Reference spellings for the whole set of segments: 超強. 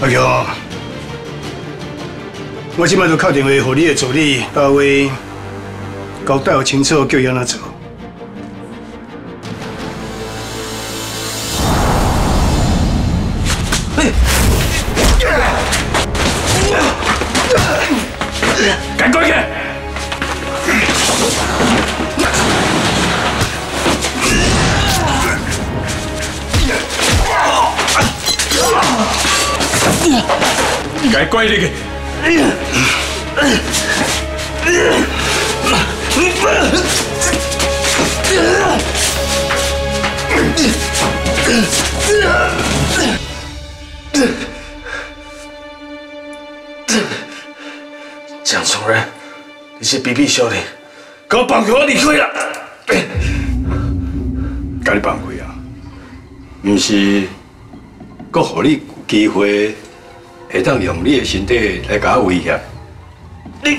阿强，我即摆就敲电话给你的助理，到位交代清楚，叫伊安怎做。 该怪你个！蒋崇仁，你是卑鄙小人，给我放开我离开啦！给你放开啊！不是，搁互你机会。 会当用你的身体来甲我威胁，你，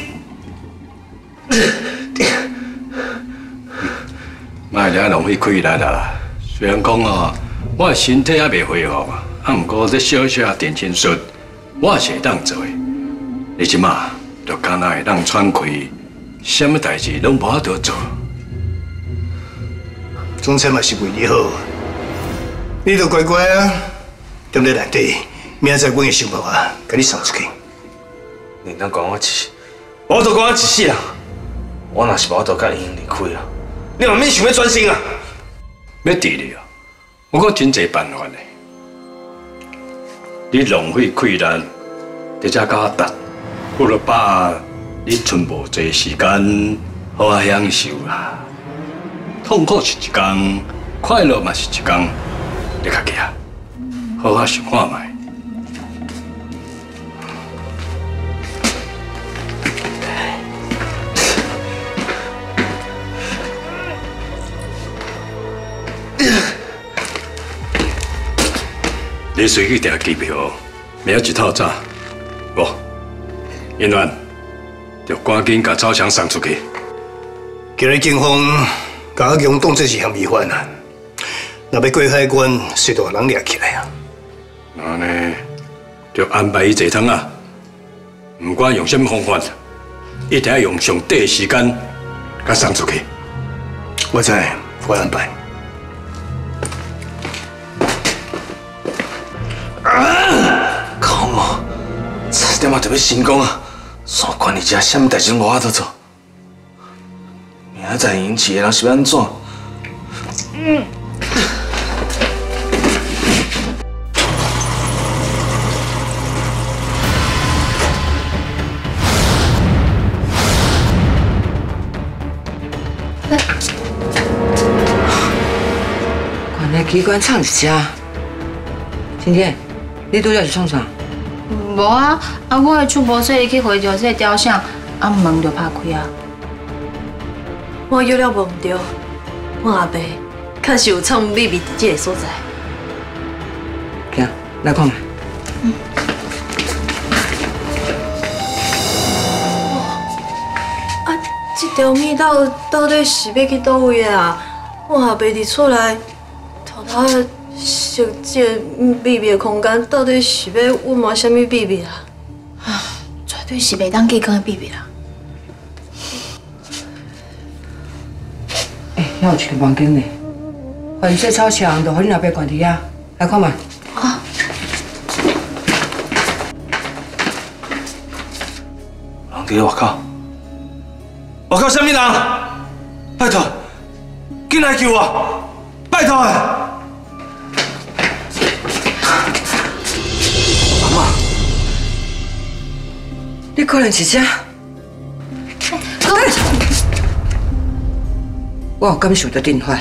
莫了浪费气力啦！虽然讲哦，我的身体还袂恢复啊，啊，不过这小小的电心术，我是会当做的。你即马就敢那会当喘气，什么代志拢无法度做。总裁嘛是为你好，你就乖乖啊，踮在内底。 明仔载我会想办法，甲你送出去。你当讲我一世，我都讲我一世人。我若是无，我都甲英离开啊。你嘛免想要转身啊？要治你啊！我阁真侪办法呢。你浪费气力，直接甲我打，不如把你剩无侪时间，好好享受啦。痛苦是一天，快乐嘛是一天。你家己啊，好好想看卖。 你随去订机票，明仔一透早，我英元就赶紧把赵强送出去。今日警方把阿强当作是嫌疑犯啊，若要过海关，随大人抓起来啊。那呢，就安排伊坐汤啊，不管用什么方法，一定要用上短的时间，甲送出去。我知，我安排。 靠我！这点嘛特别成功啊！所管你家什么代志拢无法度做，明仔载引起的人是要安怎？管来机关厂一家，今天。 你拄则是创啥？无啊！啊，我的厝无说去回着这雕像，啊门就拍开啊。我约了无唔对，我阿爸确实有藏秘密伫这个所在。行，来看卖。嗯。啊，这条命到底是要去倒位啊？我阿爸伫厝内，偷偷。 想这个秘密的空间到底是要隐瞒什么秘密啊？啊，绝对是袂当记讲的秘密啦。哎，遐有一个房间呢，反正超强，就互你阿爸关伫遐，来看嘛。啊。人伫咧外口，外口什么人？拜托，进来救我！拜托哎！ 你可能是啥？我有感受到电话。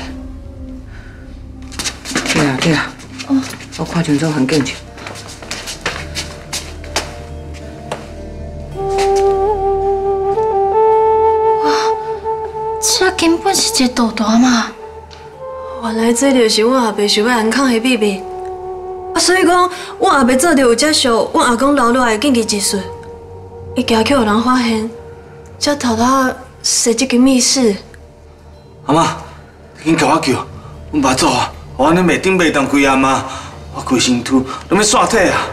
对啊对啊，我看清楚环境去。哇，这根本是一个赌大嘛！原来这就是我阿爸想要安藏的秘密。啊，所以讲我阿爸做着有接受我阿公留落来禁忌之术。 伊惊去有人发现，才偷偷设这个密室。阿妈，你赶我救，阮爸走啊！我安尼袂顶袂当归阿妈，我规身躯拢要散体啊！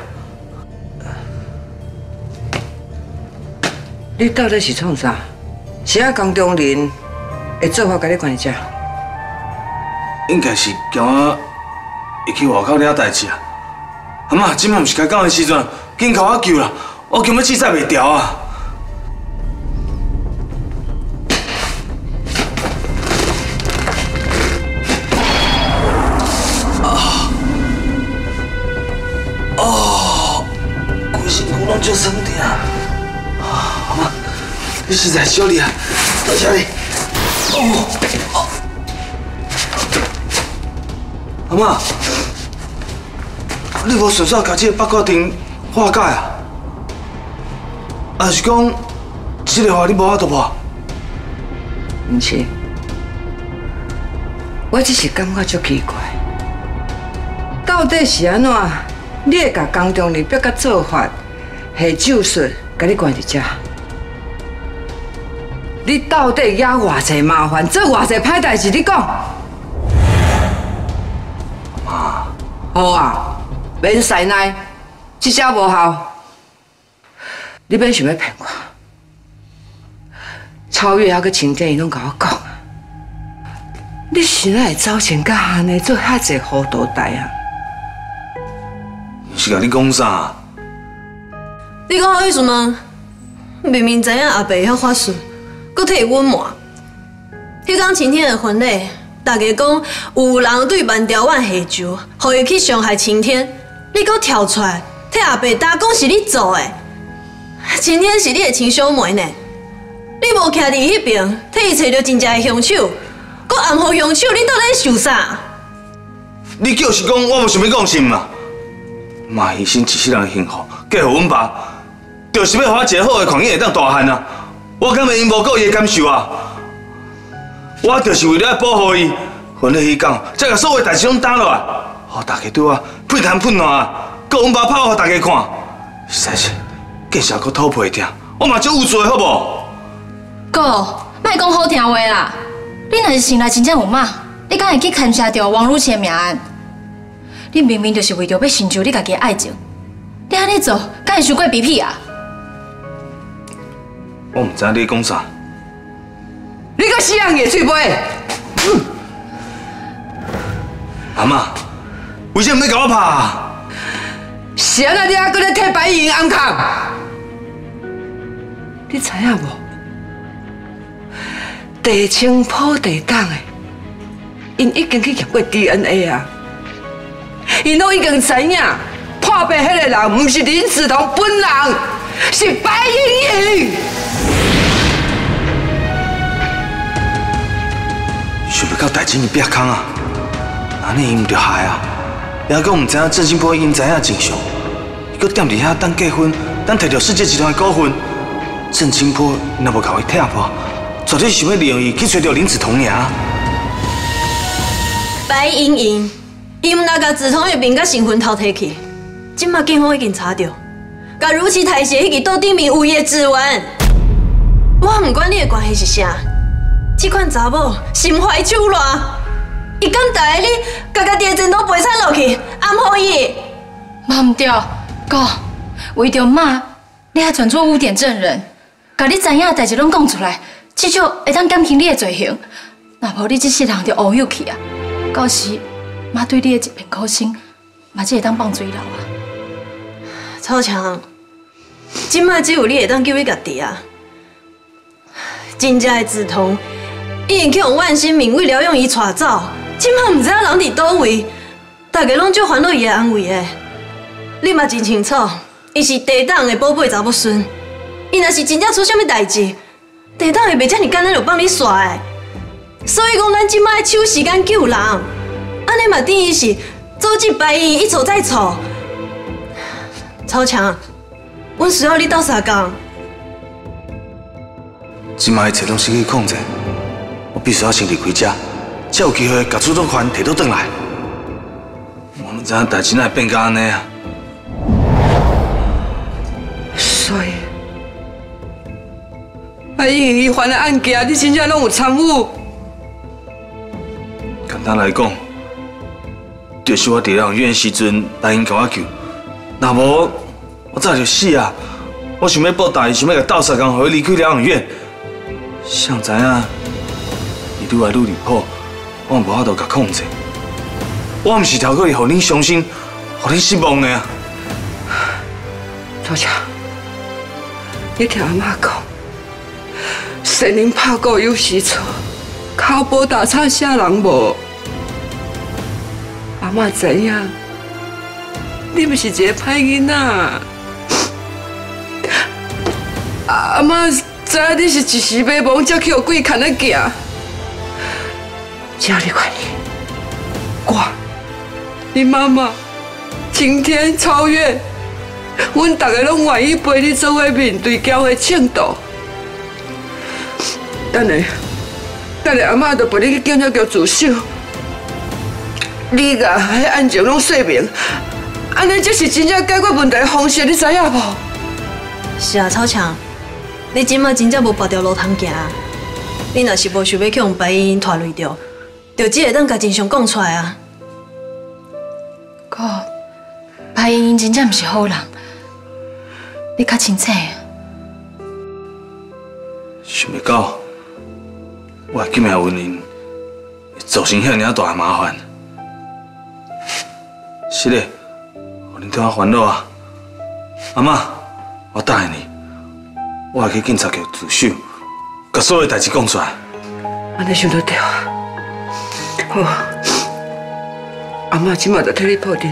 你到底是创啥？是啊，江中人会做法甲你关遮？应该是惊我会去外口了代志啊！阿妈，今晚毋是开讲的时阵，紧甲我救啦！我今日气煞袂调啊！ 就是你啊！阿妈，你实在小厉害，到家里。哦，阿妈，你无顺手把这个八卦阵化解啊？还是讲这个话你无法度破？不是，我只是感觉足奇怪，到底是安怎？你会甲江中人逼甲做法？ 下手术，甲你关伫遮，你到底惹偌济麻烦，做偌济歹代志，你讲。妈，好啊，免使奶，这下无效。你免想要骗我，超越还阁晴天，伊拢甲我讲啊。你是哪会走成甲安尼，做遐济糊涂代啊？是甲你讲啥？ 你讲好意思吗？明明知影阿伯晓法术，搁替阮瞒。迄天晴天的婚礼，大家讲有人对万条万下咒，互伊去伤害晴天。你搁跳出来替阿伯打，讲是你做的。晴天是你的亲小妹呢，你无徛伫迄边，替伊找着真正的凶手，搁暗号凶手，你到底想啥？你就是讲我无想要讲是嘛？妈牺牲一世人的幸福，嫁予阮爸。 就是要我一个好的环境会当大汉啊！我敢袂因无顾伊的感受啊！我就是为了要保护伊，婚礼迄天，才把所有代志拢打落来，让大家对我喷痰喷烂啊！搁阮爸拍给大家看，实在是介绍搁讨皮疼，我嘛足有罪好无？哥，莫讲好听话啦！你若是心内真正有骂，你敢会去牵涉到王汝琪的命案？你明明就是为着要成就你家己的爱情，你安尼做，敢会伤过卑鄙啊？ 我唔知你讲啥，你个死人硬嘴巴！阿妈，为什么要甲我拍？谁啊？你还搁咧替白银暗扛？你知影无？地清铺地党的，因已经去验过 DNA 啊！因拢已经知影，破病迄个人唔是林子彤本人，是白银莹。 想要到代志伊逼空啊，安尼伊唔着害啊，还佫唔知影振兴保险知影真相，伊佫踮伫遐等结婚，等摕到世界集团的股份。振兴保若无甲伊拆破，绝对想要利用伊去找着林子彤尔。白莹莹，伊毋若甲子彤的面甲身份偷摕去，即马警方已经查到，甲如期台协迄个桌顶面有伊的指纹。我唔管你的关系是啥。 这款查某心怀手软，伊敢带你把家己的前途赔惨落去，暗好伊？妈唔对，哥为着妈，你还转做污点证人，把你知影的代志拢讲出来，至少会当减轻你的罪行。若无你这世人就乌有去啊！到时妈对你的一片苦心，嘛只会当放水流啊！超强，即卖只有你会当救你家己啊！真正的子彤。 已经去用万心敏为疗养伊带走，即摆唔知影人伫倒位，大家拢足烦恼伊的安危的。你嘛真清楚，伊是地党的宝贝查某孙，伊若是真正出啥物代志，地党会袂遮尔简单就帮你耍的。所以讲，咱即摆抢时间救人，安尼嘛等于是组织白蚁一错再错。超强，阮需要你斗相共。即摆一切拢失去控制。 我必须要先离开家，才有机会把主动权提倒转来。我唔知影代志哪会变到安尼啊！所以，白英伊犯的案件，你真正拢有参与？简单来讲，就是我伫人院时阵，白英甲我救，若无我早就死啊！我想要报答伊，想要甲斗相共，互伊离开疗养院。谁知影伊愈来愈离谱，我无法度甲控制。我毋是超过伊，互恁伤心，互恁失望的啊！老乔，你听阿妈讲，神灵拍鼓有时错，口无打叉啥人无。阿妈知影，你毋是一个歹囡仔。 阿妈知影你是一时迷惘，才去互鬼牵咧行。只要你愿意，我、你妈妈、晴天、超越，阮大家拢愿意陪你做伙面对交的正道。等下阿妈就陪你去警察局自首。你甲迄案情拢说明，安尼才是真正解决问题的方式，你知影无？是啊，超强。 你即马真正无跋条路通行，你若是无想要去用白烟拖累着，就只会当家真相讲出来啊。哥，白烟真正毋是好人，你较清楚。想袂到，我的今下婚姻会造成遐尔大的麻烦。是嘞，互恁替我烦恼啊。阿嬷，我答应你。 我会去警察局自首，把所有代志讲出来。安尼想得对啊！好，阿妈今麦就替你破阵，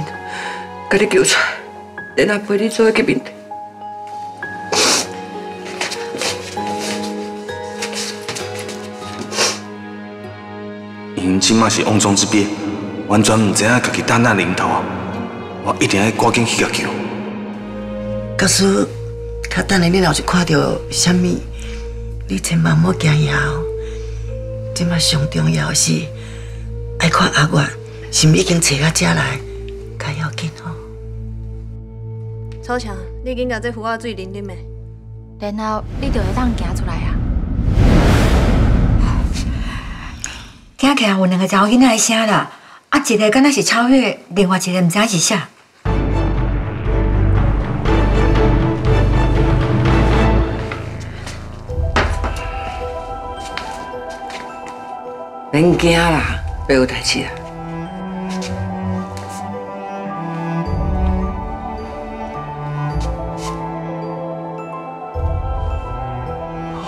把你救出来，然后陪你做去面对。因今麦是瓮中之鳖，完全唔知影家己担哪零头，我一定要赶紧去甲救。可是。 较等下，你若是看到什么，你千万莫惊伊后。即马上重要的是爱看阿月是毋已经找到遮来，较要紧吼。超强，你紧甲这符仔水啉啉的，然后你就会当行出来啊。听起来有两个查某囡仔的声啦，啊，一个敢若是超越，另外一个毋知是啥。 免惊啦，袂有代志啦。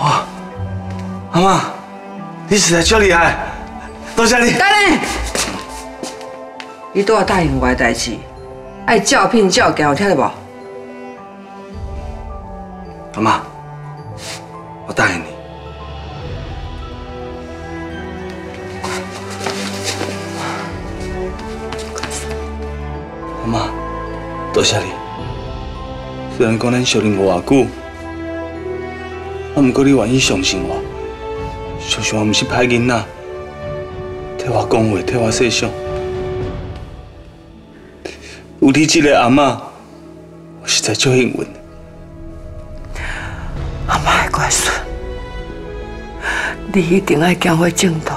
哇，阿妈，你实在真厉害，多谢你。等等，你对我答应我的代志，爱照片照镜，有听到无？阿妈，我答应你。 阿妈，多谢你。虽然讲咱相认无偌久，啊，不过你愿意相信我，相信我唔是歹囡仔，替我讲话，替我设想。有你这个阿妈，我实在足幸运。阿妈的乖孙，你一定要行回正途，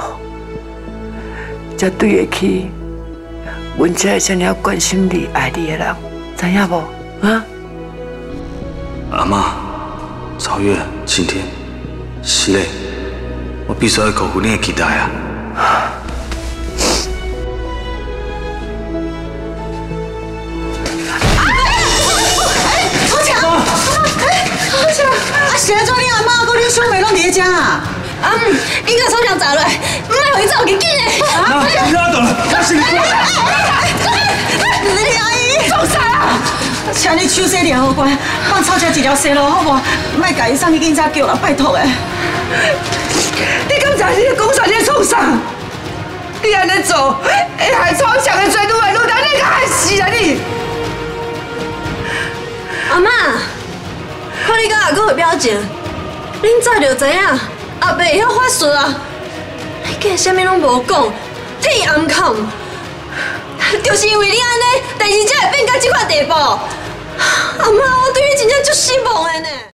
才对得起。 阮这个真了关心你、爱你的人，知影无？啊！阿妈，超越、晴天，是嘞，我必须要辜负你的期待啊！好强！好强！啊，是啊，做你阿妈，讲你兄妹拢伫遮啊！啊，你个超强查落，唔爱回走，紧紧嘞！啊，你拉倒了，那是你。 李阿姨，做啥啊？请你手洗点好乖，放草只一条生路好无？莫甲伊送去警察局啦，拜托诶！你敢知你咧讲啥？你咧创啥？你安尼做，会害草只会做愈来愈难，你个害死啊你！阿妈，看你甲阿哥的表情，恁早就知影阿伯会晓法术啊，你计啥物拢无讲，你暗藏。 就是因为你安尼，代志才会变到这款地步。阿妈，我对你真正足失望的呢。